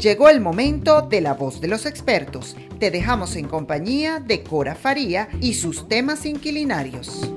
Llegó el momento de la voz de los expertos. Te dejamos en compañía de Cora Farías y sus temas inquilinarios.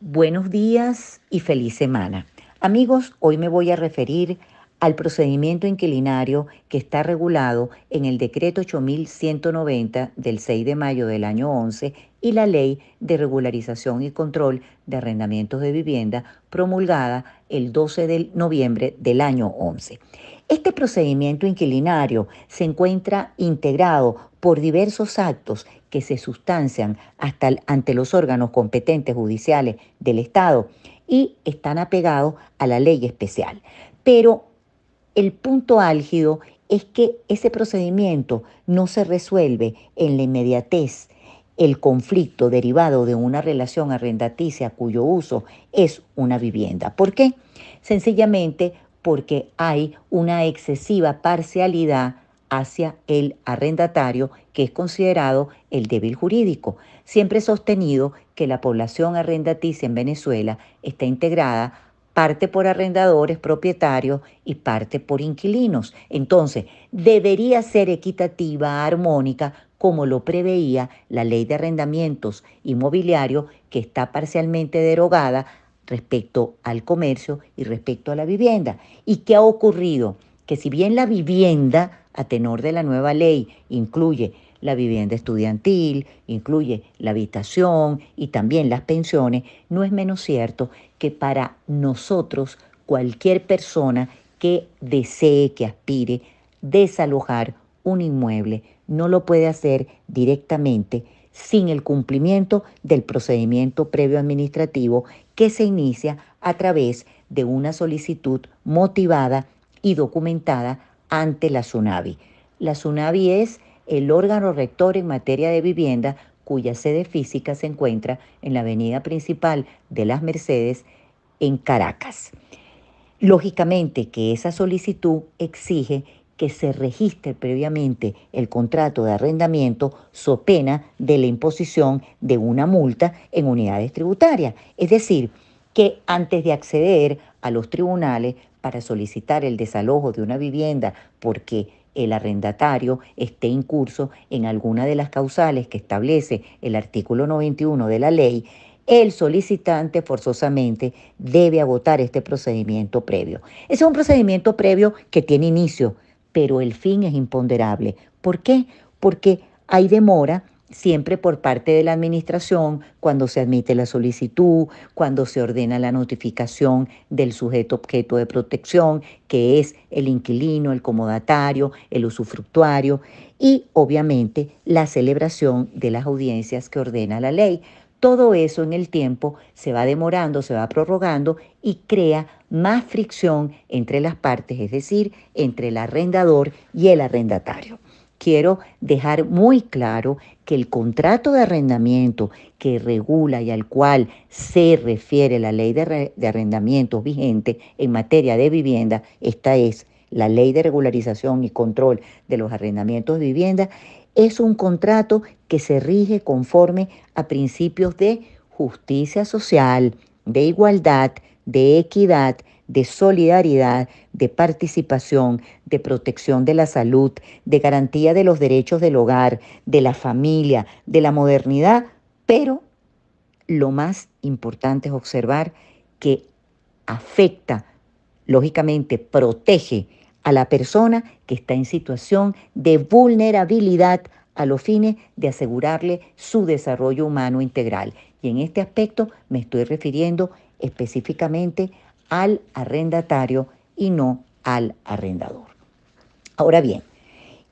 Buenos días y feliz semana. Amigos, hoy me voy a referir al procedimiento inquilinario que está regulado en el decreto 8.190 del 6 de mayo del año 11 y la Ley de Regularización y Control de Arrendamientos de Vivienda promulgada el 12 de noviembre del año 11. Este procedimiento inquilinario se encuentra integrado por diversos actos que se sustancian ante los órganos competentes judiciales del Estado y están apegados a la ley especial. Pero el punto álgido es que ese procedimiento no se resuelve en la inmediatez el conflicto derivado de una relación arrendaticia cuyo uso es una vivienda. ¿Por qué? Sencillamente porque hay una excesiva parcialidad hacia el arrendatario, que es considerado el débil jurídico. Siempre he sostenido que la población arrendaticia en Venezuela está integrada parte por arrendadores, propietarios y parte por inquilinos. Entonces, debería ser equitativa, armónica, como lo preveía la Ley de Arrendamientos Inmobiliarios, que está parcialmente derogada respecto al comercio y respecto a la vivienda. ¿Y qué ha ocurrido? Que si bien la vivienda, a tenor de la nueva ley, incluye la vivienda estudiantil, incluye la habitación y también las pensiones, no es menos cierto que para nosotros cualquier persona que desee, que aspire desalojar un inmueble, no lo puede hacer directamente sin el cumplimiento del procedimiento previo administrativo que se inicia a través de una solicitud motivada y documentada ante la SUNAVI. La SUNAVI es el órgano rector en materia de vivienda, cuya sede física se encuentra en la avenida principal de Las Mercedes, en Caracas. Lógicamente que esa solicitud exige que se registre previamente el contrato de arrendamiento so pena de la imposición de una multa en unidades tributarias. Es decir, que antes de acceder a los tribunales para solicitar el desalojo de una vivienda porque el arrendatario esté incurso en alguna de las causales que establece el artículo 91 de la ley, el solicitante forzosamente debe agotar este procedimiento previo. Ese es un procedimiento previo que tiene inicio, pero el fin es imponderable. ¿Por qué? Porque hay demora siempre por parte de la administración, cuando se admite la solicitud, cuando se ordena la notificación del sujeto objeto de protección, que es el inquilino, el comodatario, el usufructuario, y obviamente la celebración de las audiencias que ordena la ley. Todo eso en el tiempo se va demorando, se va prorrogando y crea más fricción entre las partes, es decir, entre el arrendador y el arrendatario. Quiero dejar muy claro que el contrato de arrendamiento que regula y al cual se refiere la ley de arrendamiento vigente en materia de vivienda, esta es la Ley de Regularización y Control de los Arrendamientos de Vivienda, es un contrato que se rige conforme a principios de justicia social, de igualdad, de equidad, de solidaridad, de participación, de protección de la salud, de garantía de los derechos del hogar, de la familia, de la modernidad, pero lo más importante es observar que afecta, lógicamente protege a la persona que está en situación de vulnerabilidad a los fines de asegurarle su desarrollo humano integral. Y en este aspecto me estoy refiriendo específicamente al arrendatario y no al arrendador. Ahora bien,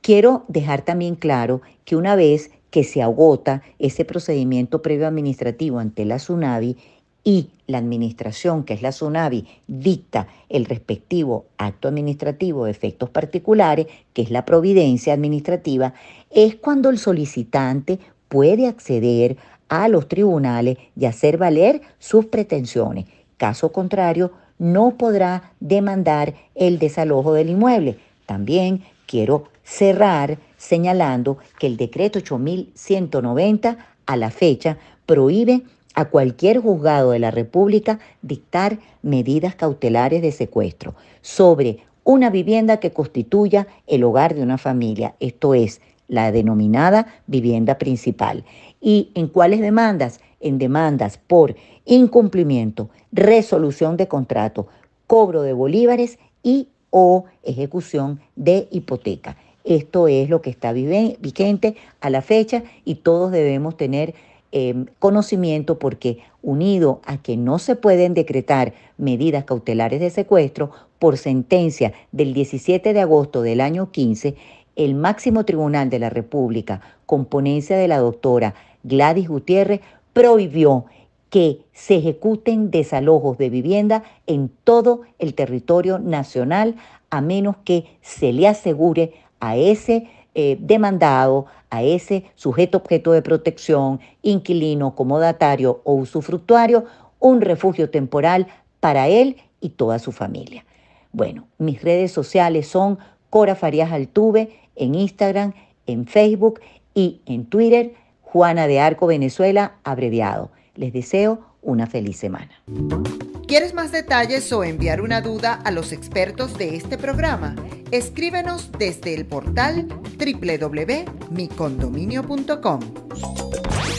quiero dejar también claro que una vez que se agota ese procedimiento previo administrativo ante la SUNAVI y la administración, que es la SUNAVI, dicta el respectivo acto administrativo de efectos particulares, que es la providencia administrativa, es cuando el solicitante puede acceder a los tribunales y hacer valer sus pretensiones. Caso contrario, no podrá demandar el desalojo del inmueble. También quiero cerrar señalando que el decreto 8.190 a la fecha prohíbe a cualquier juzgado de la República dictar medidas cautelares de secuestro sobre una vivienda que constituya el hogar de una familia, esto es, la denominada vivienda principal. ¿Y en cuáles demandas? En demandas por incumplimiento, resolución de contrato, cobro de bolívares y o ejecución de hipoteca. Esto es lo que está vigente a la fecha y todos debemos tener conocimiento, porque unido a que no se pueden decretar medidas cautelares de secuestro, por sentencia del 17 de agosto del año 15, el máximo tribunal de la República, con ponencia de la doctora Gladys Gutiérrez, prohibió que se ejecuten desalojos de vivienda en todo el territorio nacional, a menos que se le asegure a ese demandado, a ese sujeto objeto de protección, inquilino, comodatario o usufructuario, un refugio temporal para él y toda su familia. Bueno, mis redes sociales son Cora Farías Altuve en Instagram, en Facebook y en Twitter, Juana de Arco Venezuela, abreviado. Les deseo una feliz semana. ¿Quieres más detalles o enviar una duda a los expertos de este programa? Escríbenos desde el portal www.micondominio.com.